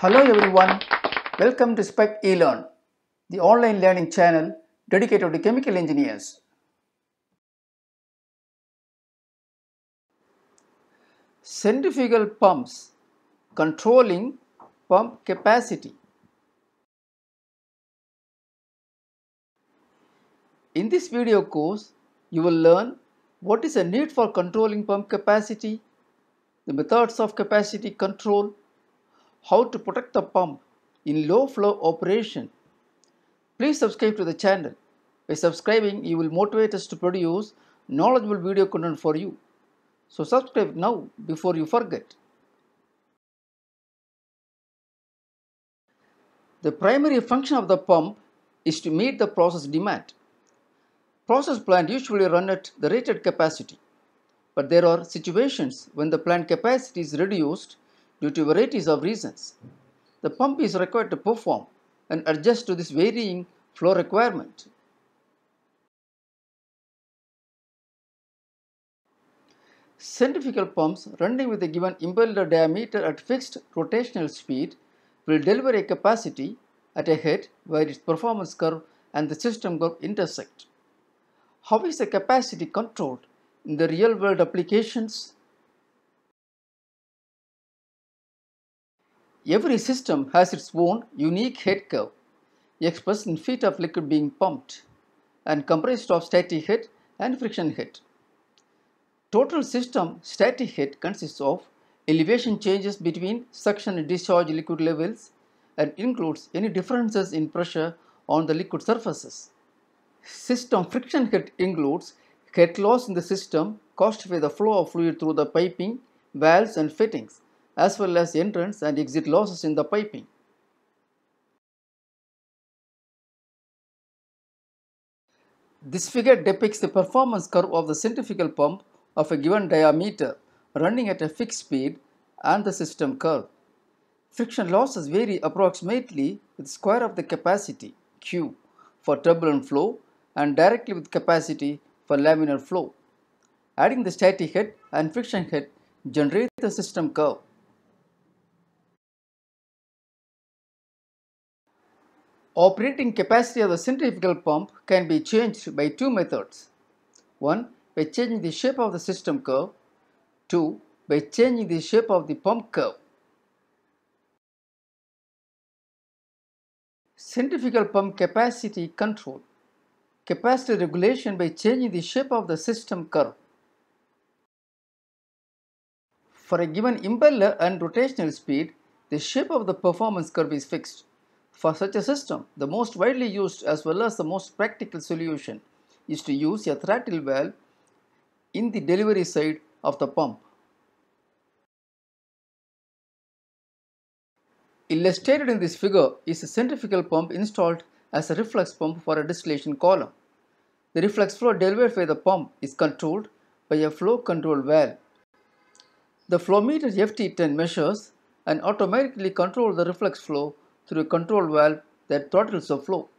Hello everyone, welcome to SPEC eLearn, the online learning channel dedicated to chemical engineers. Centrifugal pumps controlling pump capacity. In this video course, you will learn what is the need for controlling pump capacity, the methods of capacity control, how to protect the pump in low flow operation. Please subscribe to the channel. By subscribing, you will motivate us to produce knowledgeable video content for you. So subscribe now before you forget. The primary function of the pump is to meet the process demand. Process plant usually run at the rated capacity, but there are situations when the plant capacity is reduced due to varieties of reasons. The pump is required to perform and adjust to this varying flow requirement. Centrifugal pumps running with a given impeller diameter at fixed rotational speed will deliver a capacity at a head where its performance curve and the system curve intersect. How is the capacity controlled in the real-world applications? Every system has its own unique head curve, x% feet of liquid being pumped and comprised of static head and friction head. Total system static head consists of elevation changes between suction and discharge liquid levels and includes any differences in pressure on the liquid surfaces. System friction head includes head loss in the system caused by the flow of fluid through the piping, valves and fittings, as well as entrance and exit losses in the piping. This figure depicts the performance curve of the centrifugal pump of a given diameter running at a fixed speed and the system curve. Friction losses vary approximately with the square of the capacity Q for turbulent flow and directly with capacity for laminar flow. Adding the static head and friction head generates the system curve. Operating capacity of the centrifugal pump can be changed by two methods. 1. By changing the shape of the system curve. 2. By changing the shape of the pump curve. Centrifugal pump capacity control. Capacity regulation by changing the shape of the system curve. For a given impeller and rotational speed, the shape of the performance curve is fixed. For such a system, the most widely used as well as the most practical solution is to use a throttle valve in the delivery side of the pump. Illustrated in this figure is a centrifugal pump installed as a reflux pump for a distillation column. The reflux flow delivered by the pump is controlled by a flow control valve. The flow meter FT10 measures and automatically controls the reflux flow through a control valve that throttles the flow.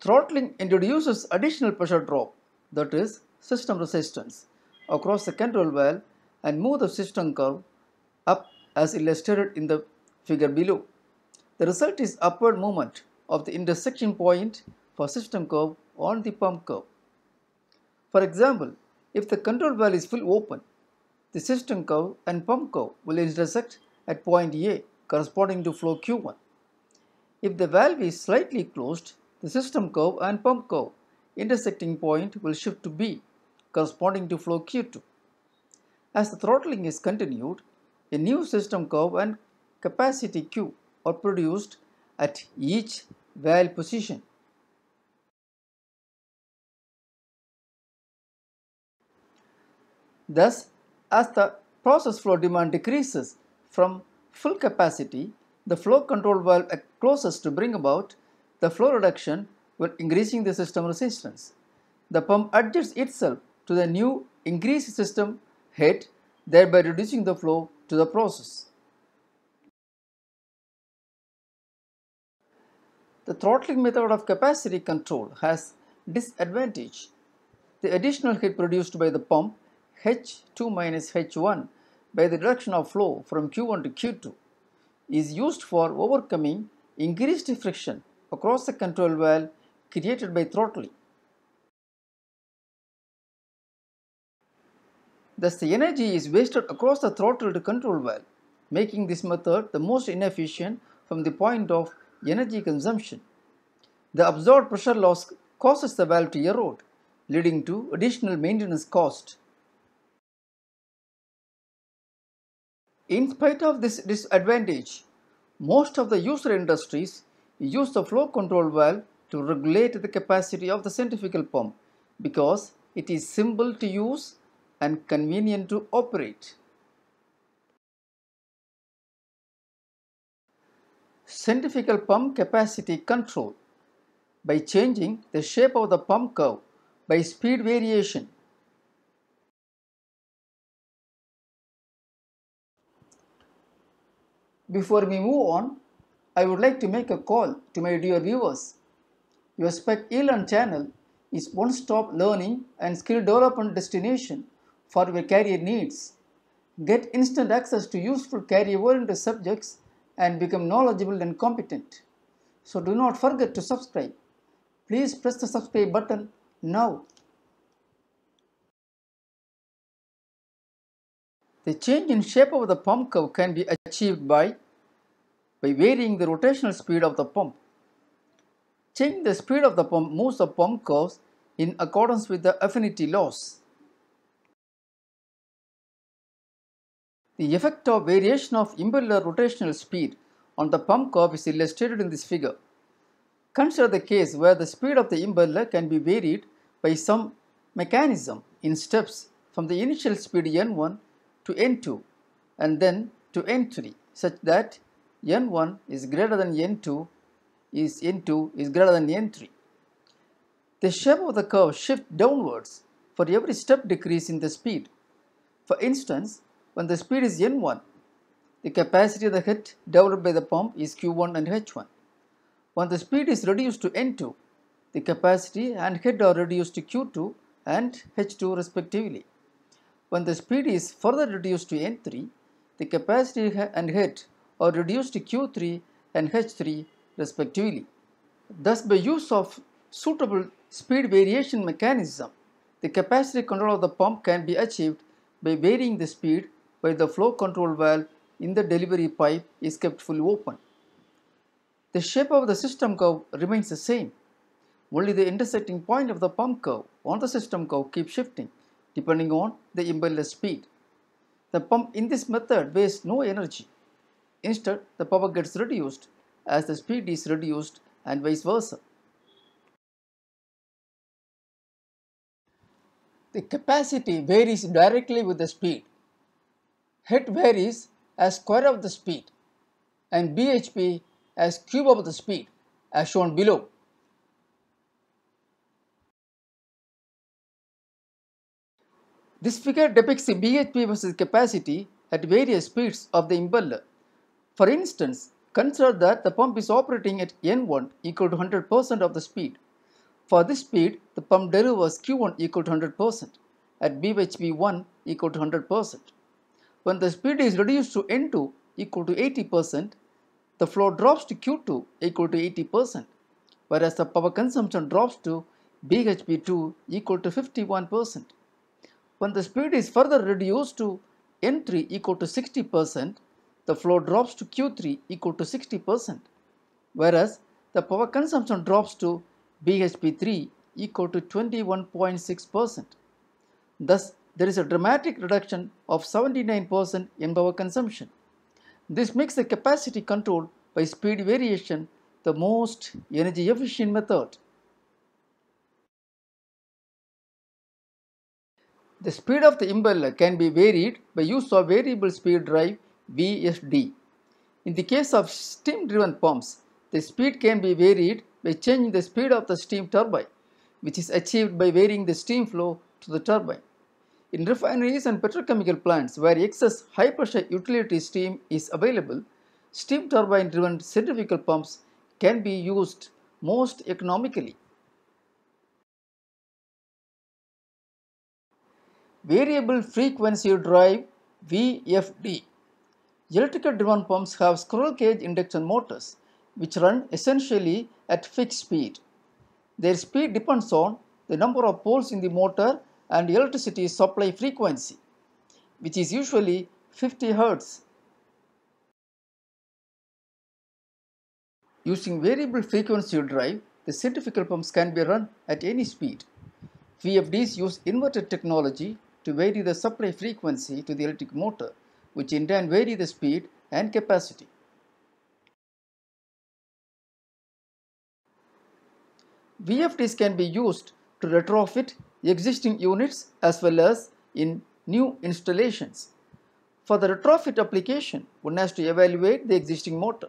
Throttling introduces additional pressure drop, that is system resistance, across the control valve and moves the system curve up as illustrated in the figure below. The result is upward movement of the intersection point for system curve on the pump curve. For example, if the control valve is full open, the system curve and pump curve will intersect at point A corresponding to flow Q1. If the valve is slightly closed, the system curve and pump curve intersecting point will shift to B corresponding to flow Q2. As the throttling is continued, a new system curve and capacity Q are produced at each valve position. Thus, as the process flow demand decreases from full capacity, the flow control valve acts closest to bring about the flow reduction while increasing the system resistance. The pump adjusts itself to the new increased system head, thereby reducing the flow to the process. The throttling method of capacity control has disadvantage. The additional head produced by the pump H2 minus H1 by the direction of flow from Q1 to Q2 is used for overcoming increased friction across the control valve created by throttling. Thus, the energy is wasted across the throttled control valve, making this method the most inefficient from the point of energy consumption. The absorbed pressure loss causes the valve to erode, leading to additional maintenance cost. In spite of this disadvantage, most of the user industries use the flow control valve to regulate the capacity of the centrifugal pump because it is simple to use and convenient to operate. Centrifugal pump capacity control by changing the shape of the pump curve by speed variation. Before we move on, I would like to make a call to my dear viewers. Your SPEC eLearn channel is one-stop learning and skill development destination for your career needs. Get instant access to useful career-oriented subjects and become knowledgeable and competent. So do not forget to subscribe. Please press the subscribe button now. The change in shape of the pump curve can be achieved by varying the rotational speed of the pump. Changing the speed of the pump moves the pump curves in accordance with the affinity laws. The effect of variation of impeller rotational speed on the pump curve is illustrated in this figure. Consider the case where the speed of the impeller can be varied by some mechanism in steps from the initial speed n1 to n2 and then to n3, such that n1 is greater than n2 is n2 is greater than n3. The shape of the curve shifts downwards for every step decrease in the speed. For instance, when the speed is n1, the capacity of the head developed by the pump is q1 and h1. When the speed is reduced to n2, the capacity and head are reduced to q2 and h2 respectively. When the speed is further reduced to n3, the capacity and head are reduced to q3 and h3 respectively. Thus, by use of suitable speed variation mechanism, the capacity control of the pump can be achieved by varying the speed by the flow control valve in the delivery pipe is kept fully open. The shape of the system curve remains the same. Only the intersecting point of the pump curve on the system curve keeps shifting depending on the impeller speed. The pump in this method wastes no energy. Instead, the power gets reduced as the speed is reduced and vice versa. The capacity varies directly with the speed. Head varies as square of the speed and BHP as cube of the speed as shown below. This figure depicts the BHP versus capacity at various speeds of the impeller. For instance, consider that the pump is operating at N1 equal to 100% of the speed. For this speed, the pump delivers Q1 equal to 100% at BHP1 equal to 100%. When the speed is reduced to N2 equal to 80%, the flow drops to Q2 equal to 80%, whereas the power consumption drops to BHP2 equal to 51%. When the speed is further reduced to N3 equal to 60%, the flow drops to Q3 equal to 60%, whereas the power consumption drops to BHP3 equal to 21.6%. Thus, there is a dramatic reduction of 79% in power consumption. This makes the capacity control by speed variation the most energy efficient method. The speed of the impeller can be varied by use of variable speed drive VSD. In the case of steam driven pumps, the speed can be varied by changing the speed of the steam turbine, which is achieved by varying the steam flow to the turbine. In refineries and petrochemical plants where excess high-pressure utility steam is available, steam turbine-driven centrifugal pumps can be used most economically. variable frequency drive VFD. Electrical driven pumps have squirrel cage induction motors which run essentially at fixed speed. Their speed depends on the number of poles in the motor and electricity supply frequency, which is usually 50 Hz. Using variable frequency drive, the centrifugal pumps can be run at any speed. VFDs use inverted technology to vary the supply frequency to the electric motor, which in turn vary the speed and capacity. VFDs can be used to retrofit existing units as well as in new installations. For the retrofit application, one has to evaluate the existing motor.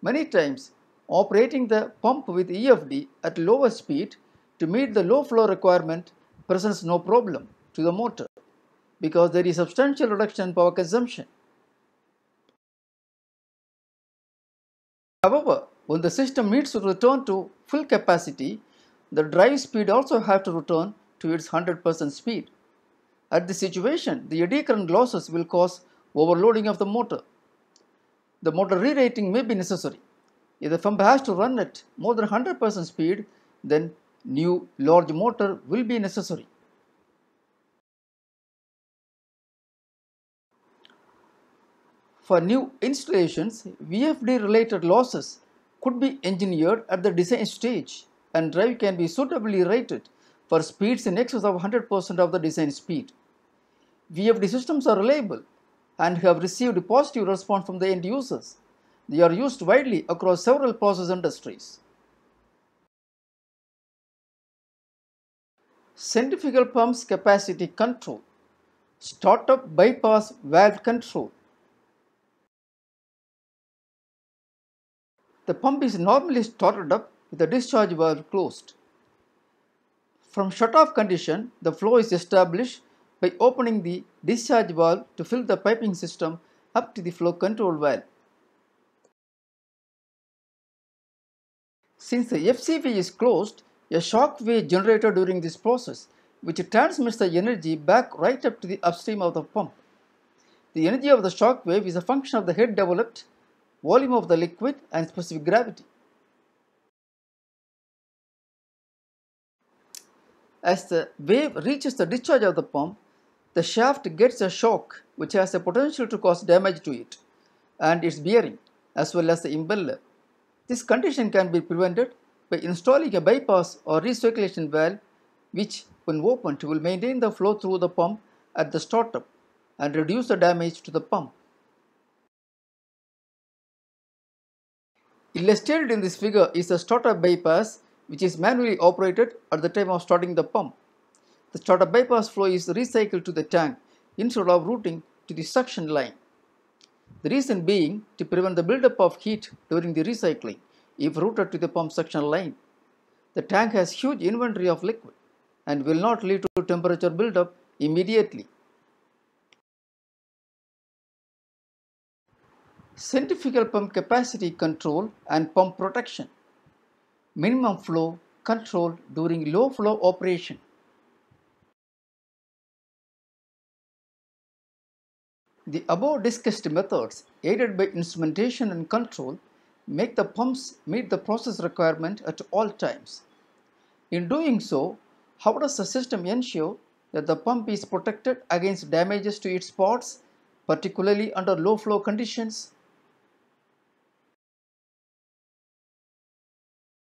Many times, operating the pump with EFD at lower speed to meet the low flow requirement presents no problem to the motor because there is substantial reduction in power consumption. However, when the system needs to return to full capacity, the drive speed also have to return to its 100% speed. At this situation, the eddy current losses will cause overloading of the motor. The motor re-rating may be necessary. If the pump has to run at more than 100% speed, then new large motor will be necessary. For new installations, VFD related losses could be engineered at the design stage, and drive can be suitably rated for speeds in excess of 100% of the design speed. VFD systems are reliable and have received positive response from the end users. They are used widely across several process industries. Centrifugal pumps capacity control. Startup bypass valve control. The pump is normally started up with the discharge valve closed. From shutoff condition, the flow is established by opening the discharge valve to fill the piping system up to the flow control valve. Since the FCV is closed, a shock wave generated during this process, which transmits the energy back right up to the upstream of the pump. The energy of the shock wave is a function of the head developed, volume of the liquid, and specific gravity. As the wave reaches the discharge of the pump, the shaft gets a shock which has the potential to cause damage to it and its bearing as well as the impeller. This condition can be prevented by installing a bypass or recirculation valve which, when opened, will maintain the flow through the pump at the startup and reduce the damage to the pump. Illustrated in this figure is the startup bypass, which is manually operated at the time of starting the pump. The startup bypass flow is recycled to the tank instead of routing to the suction line. The reason being to prevent the buildup of heat during the recycling if routed to the pump suction line. The tank has huge inventory of liquid and will not lead to temperature buildup immediately. Centrifugal pump capacity control and pump protection. Minimum flow control during low flow operation. The above discussed methods, aided by instrumentation and control, make the pumps meet the process requirement at all times. In doing so, how does the system ensure that the pump is protected against damages to its parts, particularly under low flow conditions?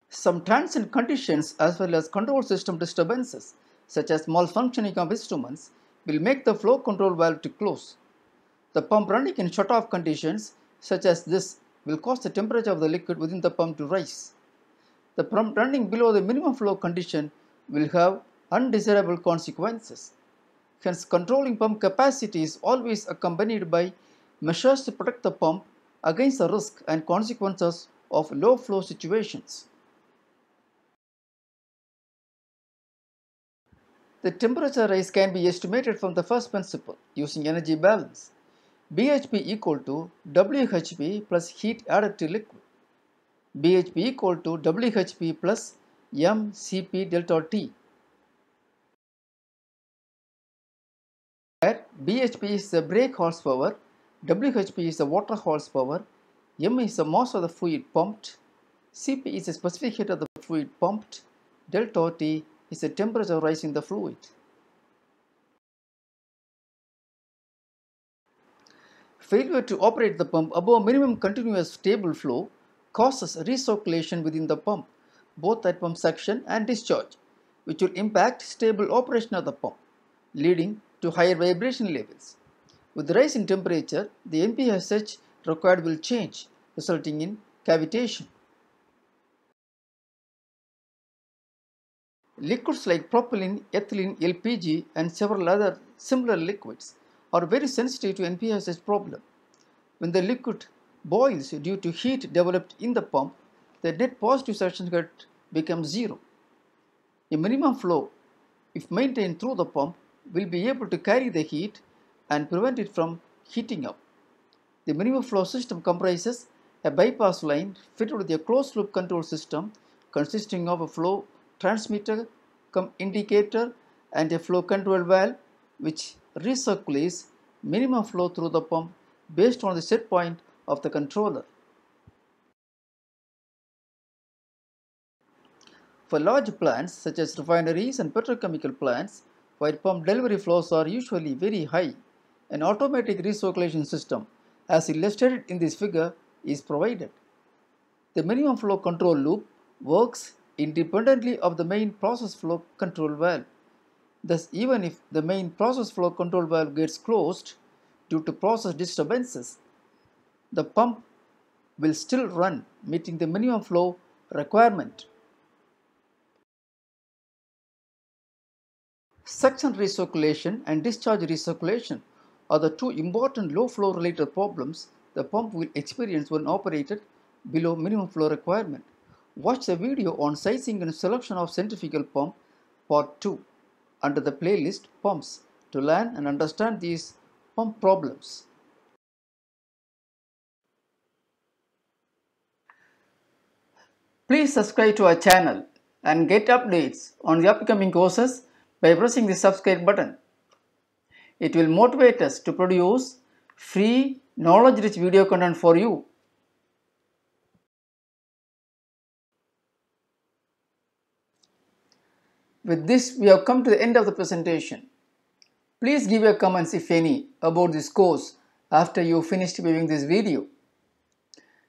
Some transient conditions as well as control system disturbances, such as malfunctioning of instruments, will make the flow control valve to close. The pump running in shutoff conditions, such as this, will cause the temperature of the liquid within the pump to rise. The pump running below the minimum flow condition will have undesirable consequences. Hence, controlling pump capacity is always accompanied by measures to protect the pump against the risk and consequences of low flow situations. The temperature rise can be estimated from the first principle using energy balance. BHP equal to WHP plus heat added to liquid. BHP equal to WHP plus mCp delta T. BHP is the brake horsepower, WHP is the water horsepower, M is the mass of the fluid pumped, Cp is the specific heat of the fluid pumped, delta T is the temperature rising the fluid. Failure to operate the pump above minimum continuous stable flow causes recirculation within the pump, both at pump suction and discharge, which will impact stable operation of the pump, leading to higher vibration levels. With the rise in temperature, the NPSH required will change, resulting in cavitation. Liquids like propylene, ethylene, LPG and several other similar liquids are very sensitive to NPSH problem. When the liquid boils due to heat developed in the pump, the net positive suction head becomes zero. A minimum flow, if maintained through the pump, will be able to carry the heat and prevent it from heating up. The minimum flow system comprises a bypass line fitted with a closed loop control system consisting of a flow transmitter, indicator and a flow control valve which recirculates minimum flow through the pump based on the set point of the controller. For large plants such as refineries and petrochemical plants, where pump delivery flows are usually very high, an automatic recirculation system, as illustrated in this figure, is provided. The minimum flow control loop works independently of the main process flow control valve. Thus, even if the main process flow control valve gets closed due to process disturbances, the pump will still run, meeting the minimum flow requirement. Suction recirculation and discharge recirculation are the two important low flow related problems the pump will experience when operated below minimum flow requirement. Watch the video on sizing and selection of centrifugal pump part 2 under the playlist Pumps to learn and understand these pump problems. Please subscribe to our channel and get updates on the upcoming courses by pressing the subscribe button. It will motivate us to produce free, knowledge-rich video content for you. With this, we have come to the end of the presentation. Please give your comments, if any, about this course after you finished viewing this video.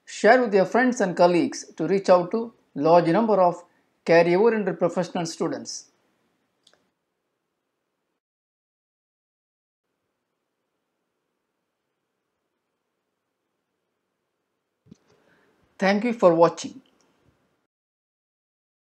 Share with your friends and colleagues to reach out to large number of career-oriented professional students. Thank you for watching.